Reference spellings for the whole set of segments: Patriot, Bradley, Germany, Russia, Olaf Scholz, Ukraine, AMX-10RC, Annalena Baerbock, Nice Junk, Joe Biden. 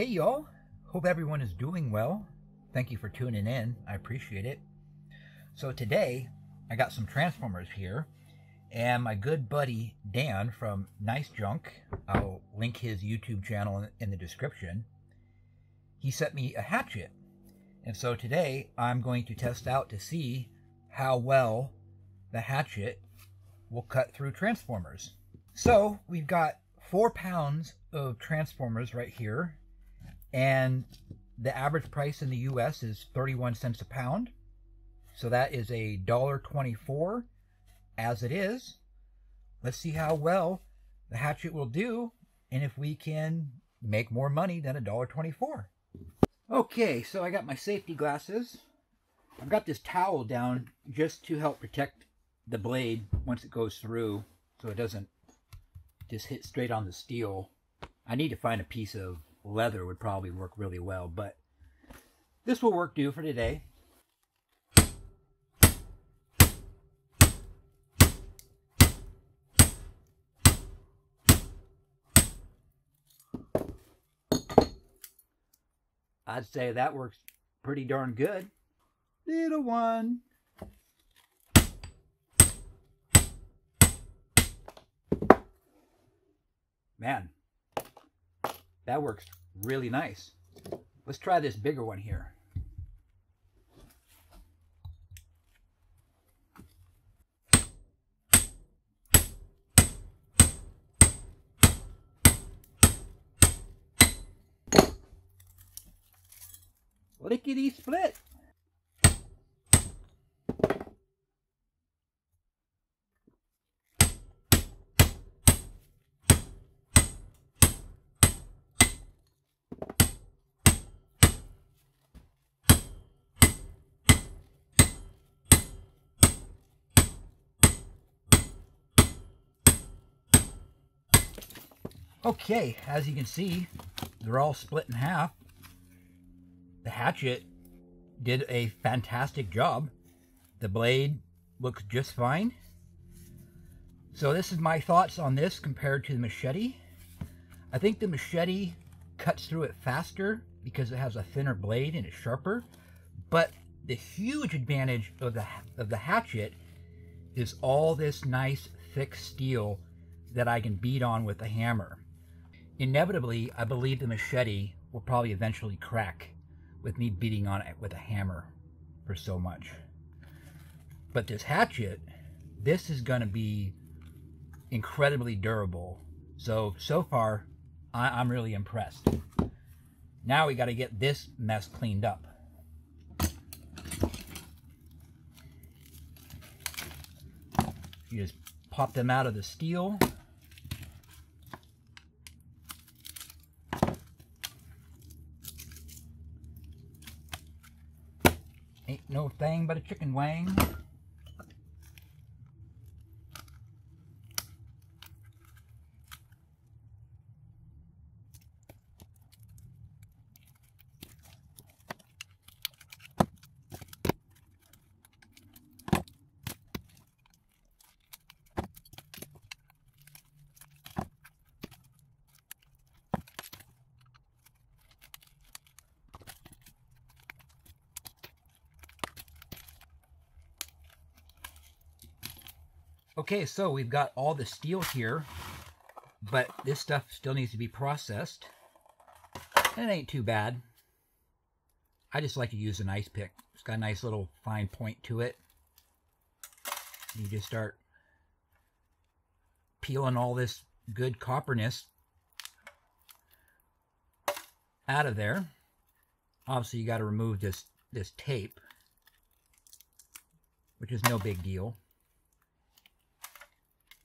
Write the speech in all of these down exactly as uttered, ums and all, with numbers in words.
Hey y'all, hope everyone is doing well. Thank you for tuning in, I appreciate it. So today I got some Transformers here, and my good buddy Dan from Nice Junk, I'll link his YouTube channel in the description, he sent me a hatchet. And so today I'm going to test out to see how well the hatchet will cut through Transformers. So we've got four pounds of Transformers right here, and the average price in the U S is thirty-one cents a pound. So that is a dollar twenty-four as it is. Let's see how well the hatchet will do and if we can make more money than a dollar twenty-four. Okay, so I got my safety glasses. I've got this towel down just to help protect the blade once it goes through, so it doesn't just hit straight on the steel. I need to find a piece of leather, would probably work really well, but this will work do for today. I'd say that works pretty darn good. Little one. Man, that works really nice. Let's try this bigger one here. Lickety split. Okay, as you can see, they're all split in half. The hatchet did a fantastic job. The blade looks just fine. So this is my thoughts on this compared to the machete. I think the machete cuts through it faster because it has a thinner blade and it's sharper. But the huge advantage of the, of the hatchet is all this nice thick steel that I can beat on with a hammer. Inevitably, I believe the machete will probably eventually crack with me beating on it with a hammer for so much. But this hatchet, this is gonna be incredibly durable. So, so far, I, I'm really impressed. Now we gotta get this mess cleaned up. You just pop them out of the steel. Ain't no thing but a chicken wing. Okay, so we've got all the steel here, but this stuff still needs to be processed. And it ain't too bad. I just like to use an ice pick. It's got a nice little fine point to it. You just start peeling all this good copperness out of there. Obviously, you got to remove this, this tape, which is no big deal.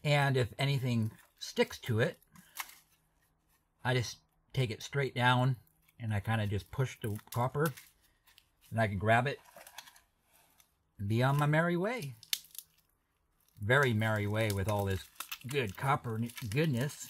And if anything sticks to it, I just take it straight down and I kind of just push the copper and I can grab it and be on my merry way. Very merry way with all this good copper goodness.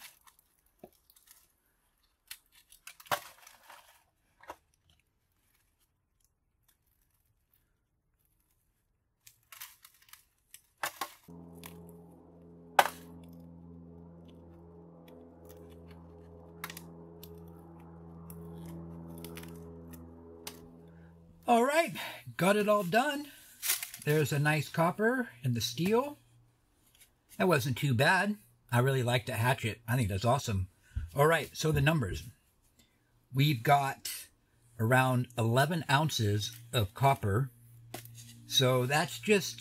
All right, got it all done. There's a nice copper in the steel. That wasn't too bad. I really like that hatchet. I think that's awesome. All right, so the numbers. We've got around eleven ounces of copper. So that's just,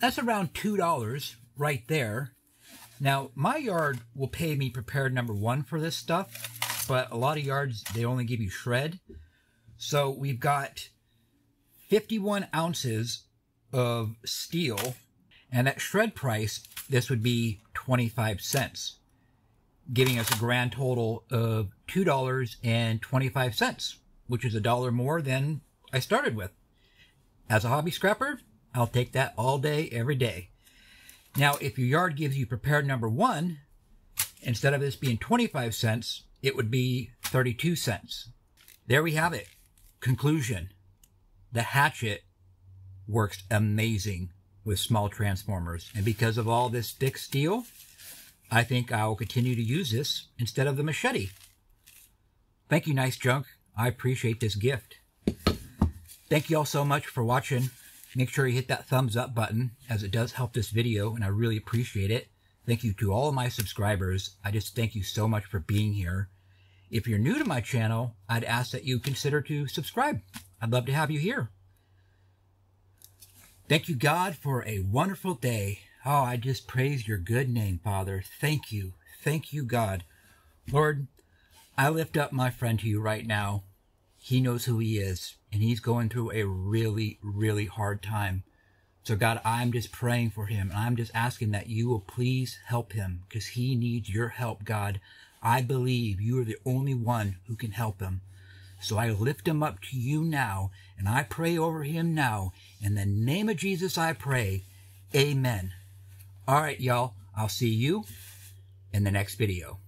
that's around two dollars right there. Now, my yard will pay me prepared number one for this stuff, but a lot of yards, they only give you shred. So we've got fifty-one ounces of steel, and at shred price, this would be twenty-five cents, giving us a grand total of two dollars and twenty-five cents, which is a dollar more than I started with. As a hobby scrapper, I'll take that all day, every day. Now, if your yard gives you prepared number one, instead of this being twenty-five cents, it would be thirty-two cents. There we have it. Conclusion. The hatchet works amazing with small transformers. And because of all this thick steel, I think I'll continue to use this instead of the machete. Thank you, Nice Junk. I appreciate this gift. Thank you all so much for watching. Make sure you hit that thumbs up button, as it does help this video, and I really appreciate it. Thank you to all of my subscribers. I just thank you so much for being here. If you're new to my channel, I'd ask that you consider to subscribe. I'd love to have you here. Thank you, God, for a wonderful day. Oh, I just praise your good name, Father. Thank you. Thank you, God. Lord, I lift up my friend to you right now. He knows who he is, and he's going through a really, really hard time. So, God, I'm just praying for him, and I'm just asking that you will please help him, because he needs your help, God. I believe you are the only one who can help him. So I lift him up to you now, and I pray over him now. In the name of Jesus, I pray. Amen. All right, y'all. I'll see you in the next video.